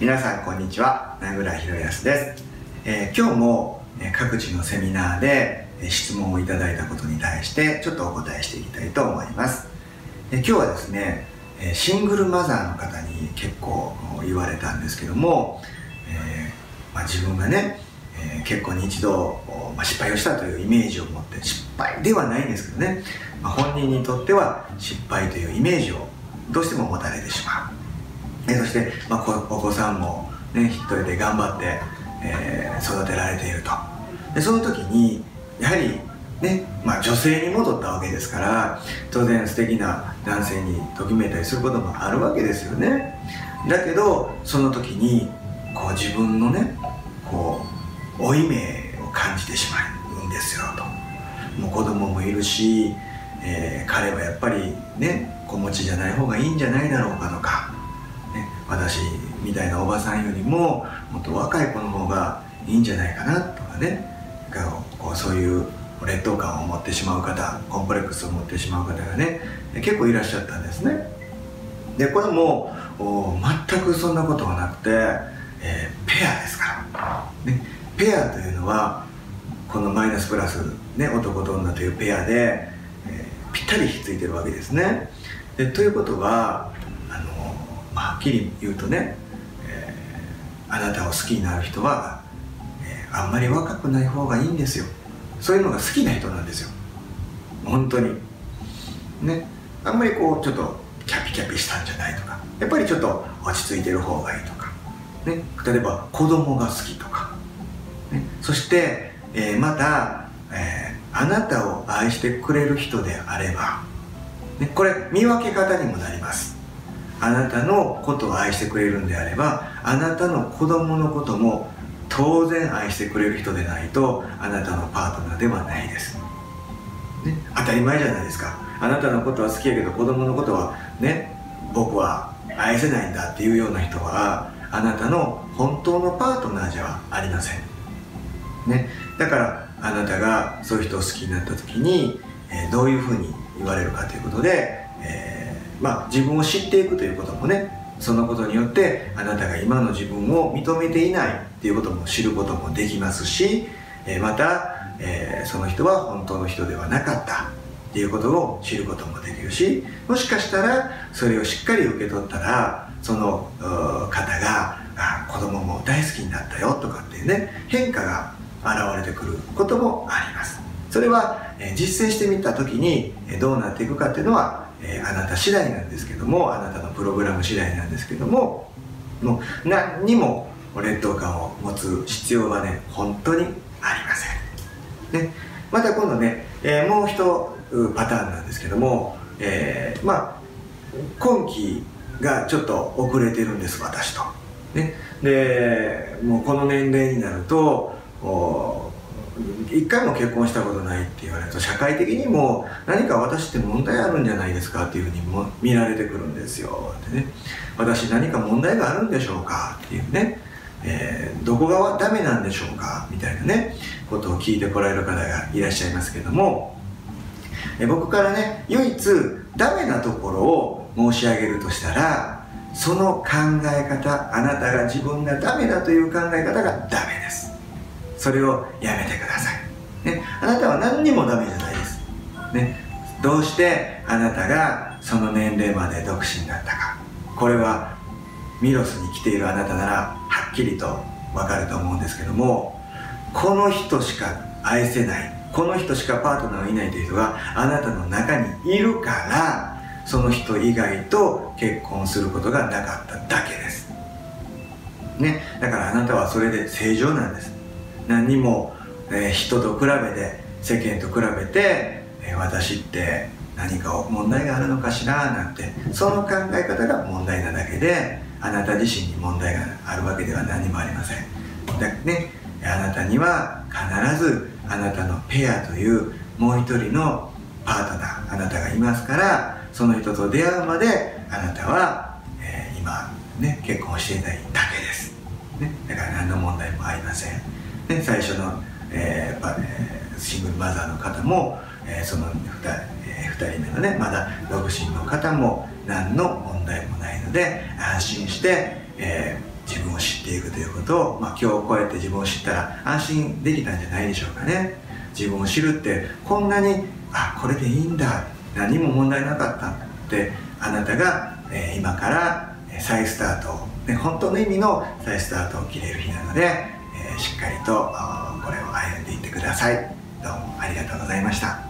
皆さんこんにちは、名倉博康です。今日も各地のセミナーで質問をいただいたことに対してちょっとお答えしていきたいと思います。今日はですね、シングルマザーの方に結構言われたんですけども、自分がね、結婚に一度失敗をしたというイメージを持って、失敗ではないんですけどね、本人にとっては失敗というイメージをどうしても持たれてしまう。そして、お子さんも、ね、一人で頑張って、育てられていると。でその時にやはり、ね、女性に戻ったわけですから、当然素敵な男性にときめいたりすることもあるわけですよね。だけどその時にこう自分のね、こう負い目を感じてしまうんですよと。もう子供もいるし、彼はやっぱりね、子持ちじゃない方がいいんじゃないだろうかとか。私みたいなおばさんよりももっと若い子の方がいいんじゃないかなとかね、こうそういう劣等感を持ってしまう方、コンプレックスを持ってしまう方がね、結構いらっしゃったんですね。でこれも全くそんなことはなくて、ペアですから、ね、ペアというのはこのマイナスプラス、ね、男と女というペアで、ぴったりひっついてるわけですね。でということははっきり言うとね、あなたを好きになる人は、あんまり若くない方がいいんですよ。そういうのが好きな人なんですよ、本当にね。あんまりこうちょっとキャピキャピしたんじゃないとか、やっぱりちょっと落ち着いてる方がいいとか、ね、例えば子供が好きとか、ね、そして、また、あなたを愛してくれる人であれば、ね、これ見分け方にもなります。あなたのことを愛してくれるんであれば、あなたの子供のことも当然愛してくれる人でないとあなたのパートナーではないです、ね、当たり前じゃないですか。あなたのことは好きやけど子供のことはね、僕は愛せないんだっていうような人はあなたの本当のパートナーじゃありません、ね、だからあなたがそういう人を好きになった時に、どういうふうに言われるかということで、自分を知っていくということもね、そのことによってあなたが今の自分を認めていないっていうことも知ることもできますし、また、その人は本当の人ではなかったっていうことを知ることもできるし、もしかしたらそれをしっかり受け取ったら、その方が子供も大好きになったよとかっていうね、変化が現れてくることもあります。それは実践してみた時にどうなっていくかっていうのはあなた次第なんですけども、あなたのプログラム次第なんですけども、もう何にも劣等感を持つ必要はね、本当にありません、ね。また今度ね、もう一パターンなんですけども、今期がちょっと遅れてるんです私と、ね、でもうこの年齢になると一回も結婚したことないって言われると、社会的にも何か私って問題あるんじゃないですかっていうふうにも見られてくるんですよってね、私何か問題があるんでしょうかっていうね、どこがダメなんでしょうかみたいなね、ことを聞いてこられる方がいらっしゃいますけども、僕からね、唯一ダメなところを申し上げるとしたら、その考え方、あなたが自分がダメだという考え方がダメです。それをやめてください、ね、あなたは何にもダメじゃないです、ね、どうしてあなたがその年齢まで独身だったか、これはミロスに来ているあなたならはっきりと分かると思うんですけども、この人しか愛せない、この人しかパートナーがいないという人があなたの中にいるから、その人以外と結婚することがなかっただけです、ね、だからあなたはそれで正常なんです。何も、人と比べて、世間と比べて、私って何か問題があるのかしらなんて、その考え方が問題なだけで、あなた自身に問題があるわけでは何もありません。だ、ね、あなたには必ずあなたのペアというもう一人のパートナー、あなたがいますから、その人と出会うまであなたは、今、ね、結婚していないだけです、ね、だから何の問題もありません。最初の、シングルマザーの方も、その 2人目のね、まだ独身の方も何の問題もないので、安心して、自分を知っていくということを、今日こうやって自分を知ったら安心できたんじゃないでしょうかね。自分を知るってこんなに、これでいいんだ、何も問題なかったってあなたが、今から再スタートを、本当の意味の再スタートを切れる日なので、しっかりとこれを歩んでいってください。どうもありがとうございました。